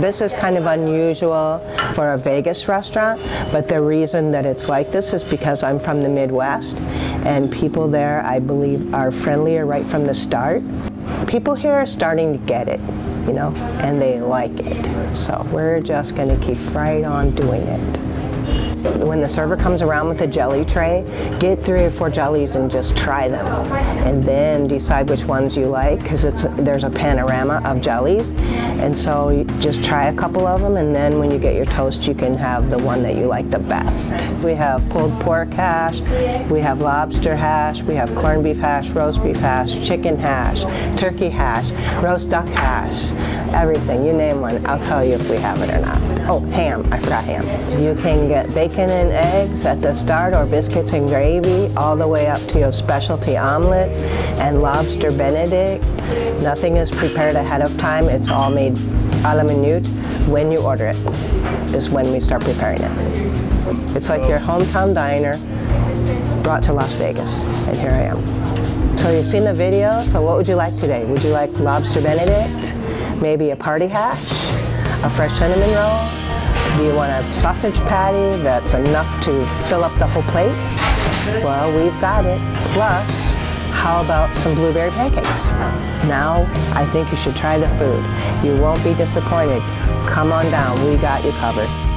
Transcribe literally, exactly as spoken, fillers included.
This is kind of unusual for a Vegas restaurant, but the reason that it's like this is because I'm from the Midwest, and people there, I believe, are friendlier right from the start. People here are starting to get it, you know, and they like it. So we're just going to keep right on doing it. When the server comes around with a jelly tray, get three or four jellies and just try them, and then decide which ones you like, because it's there's a panorama of jellies, and so you just try a couple of them, and then when you get your toast, you can have the one that you like the best. We have pulled pork hash, we have lobster hash, we have corned beef hash, roast beef hash, chicken hash, turkey hash, roast duck hash, everything. You name one, I'll tell you if we have it or not. Oh, ham, I forgot ham. You can get bacon. Bacon and eggs at the start, or biscuits and gravy, all the way up to your specialty omelets and lobster benedict. Nothing is prepared ahead of time. It's all made a la minute. When you order it is when we start preparing it. It's like your hometown diner brought to Las Vegas, and here I am. So you've seen the video, so what would you like today? Would you like lobster benedict, maybe a party hash, a fresh cinnamon roll? Do you want a sausage patty that's enough to fill up the whole plate? Well, we've got it. Plus, how about some blueberry pancakes? Now, I think you should try the food. You won't be disappointed. Come on down. We got you covered.